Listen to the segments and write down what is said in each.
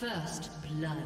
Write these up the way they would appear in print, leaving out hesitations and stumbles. First blood.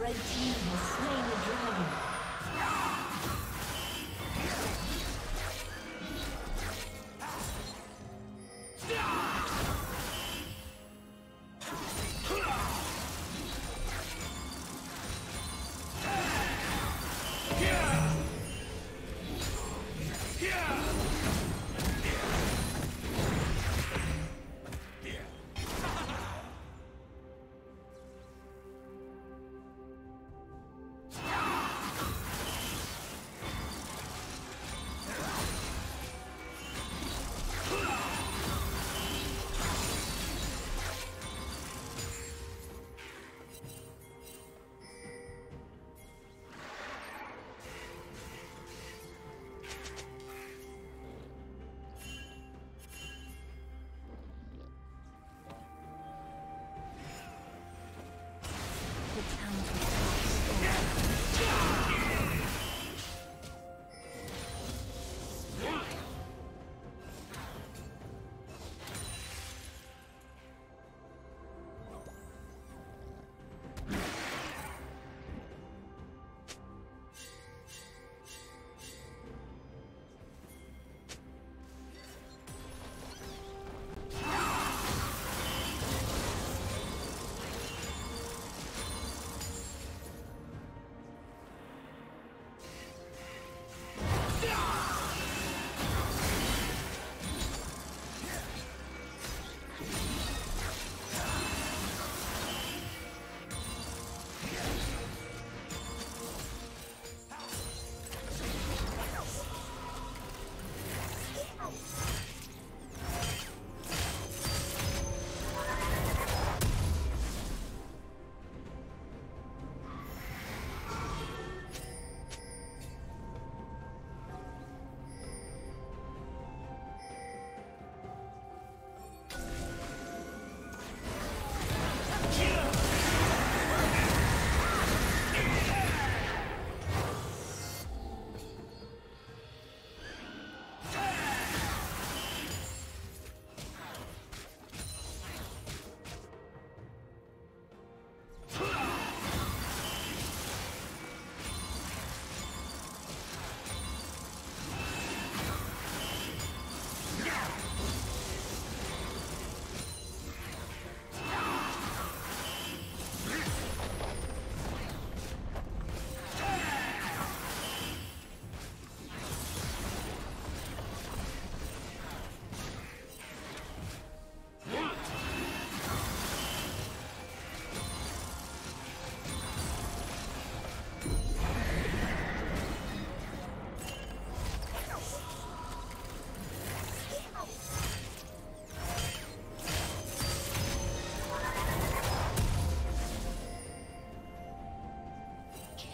Red team has slain the dragon.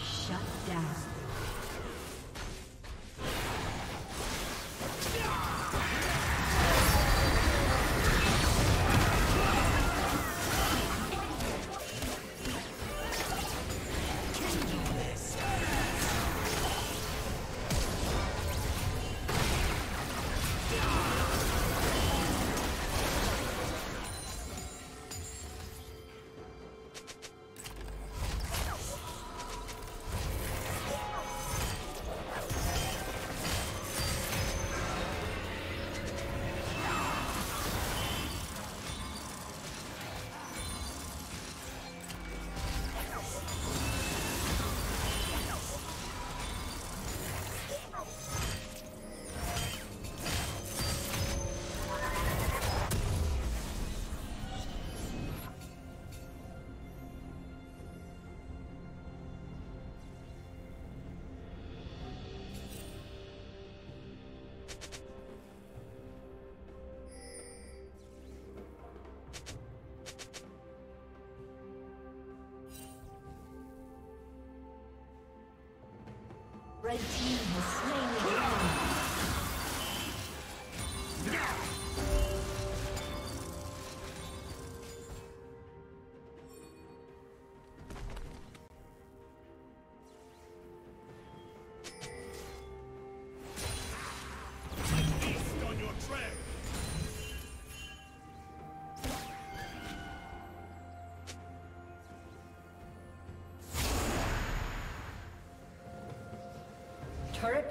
Shut down. Red team has slain the enemy. Turret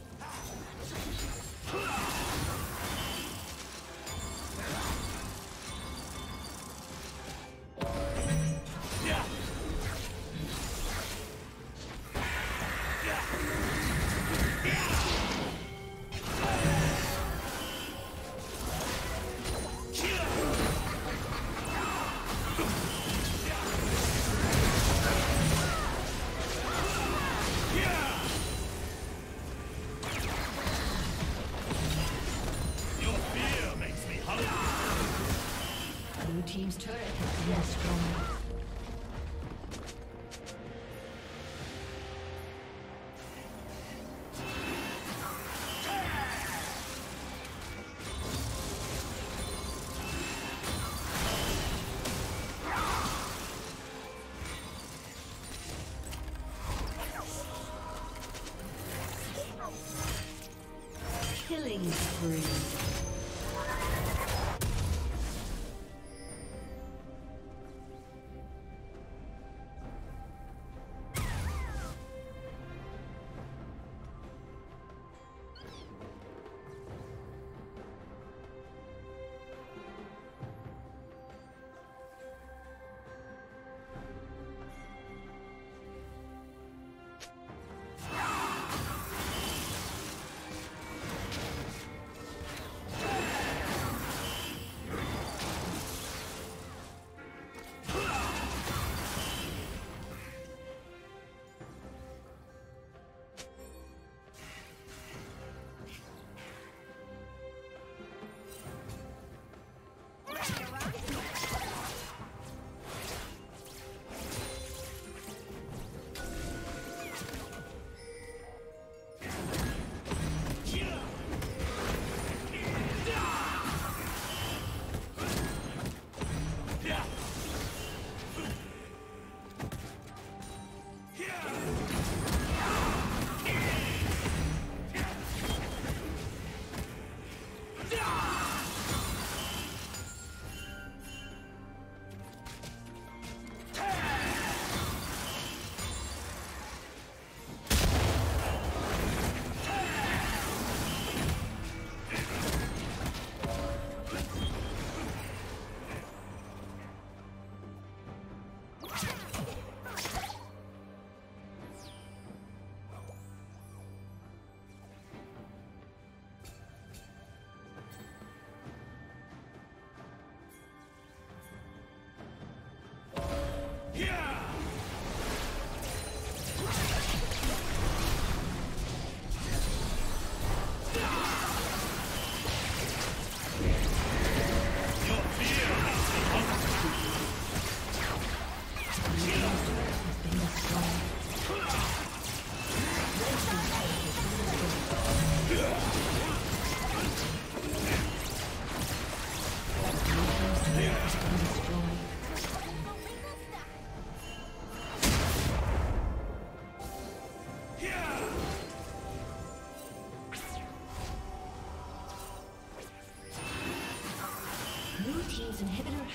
Team's turret has been destroyed.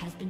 has been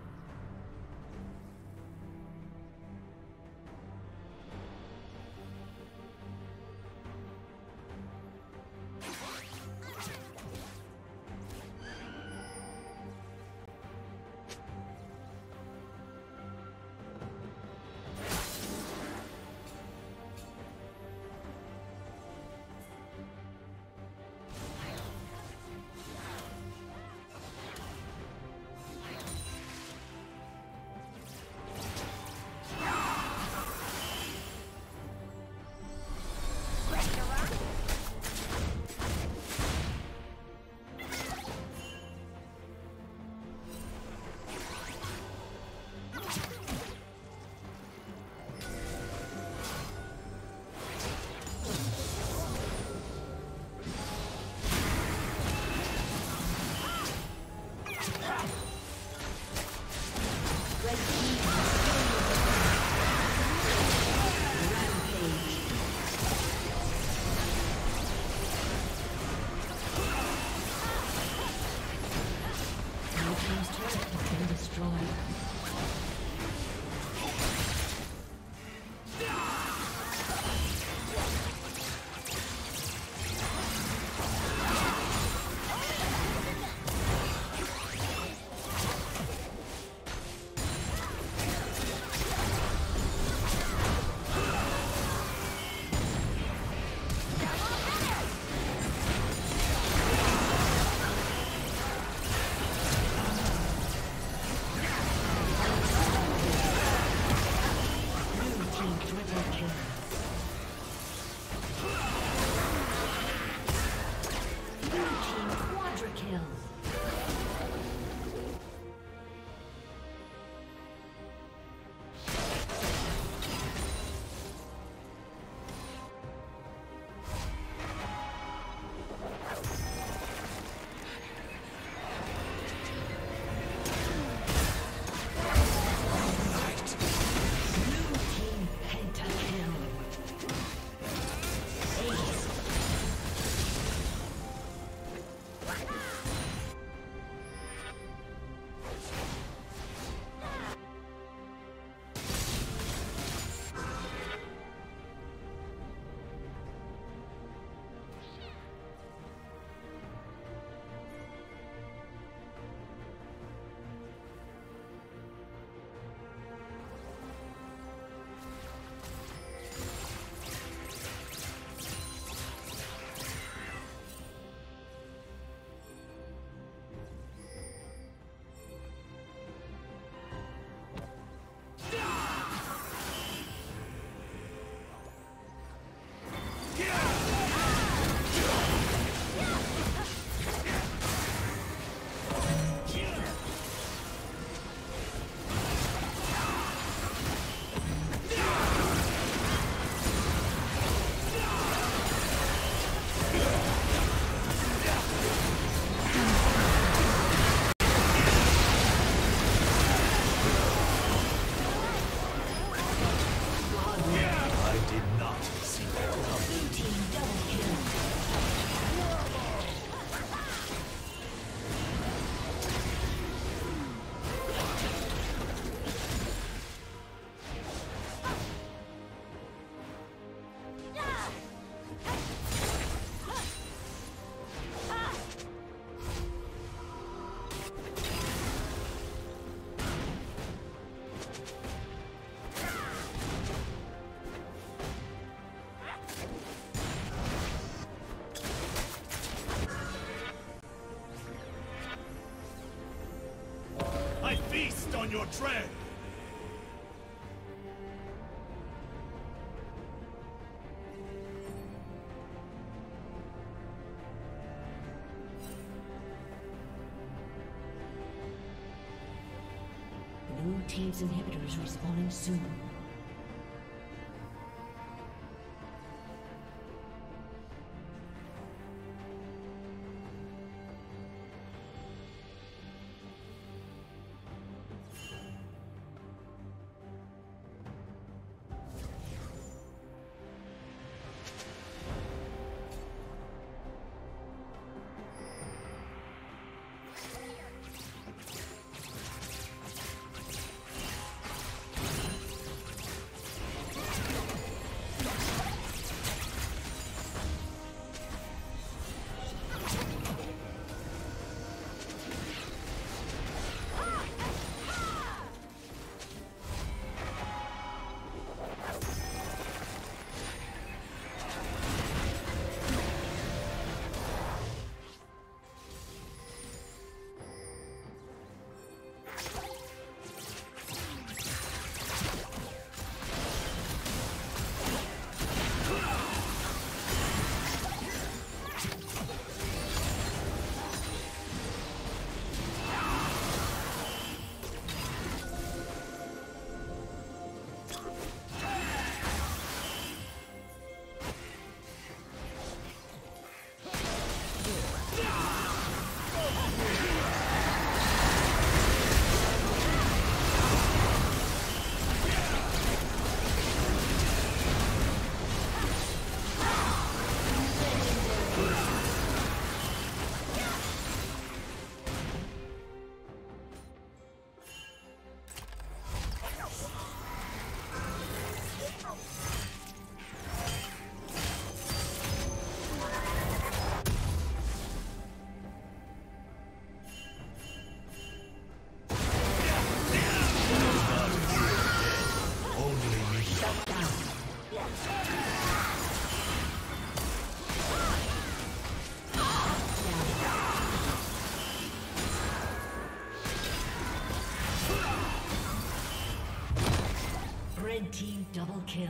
Your tread. Blue team's inhibitor is respawning soon. Red team double kill.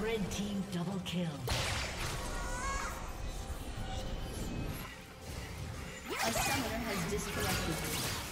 Red team double kill. A summoner has disconnected.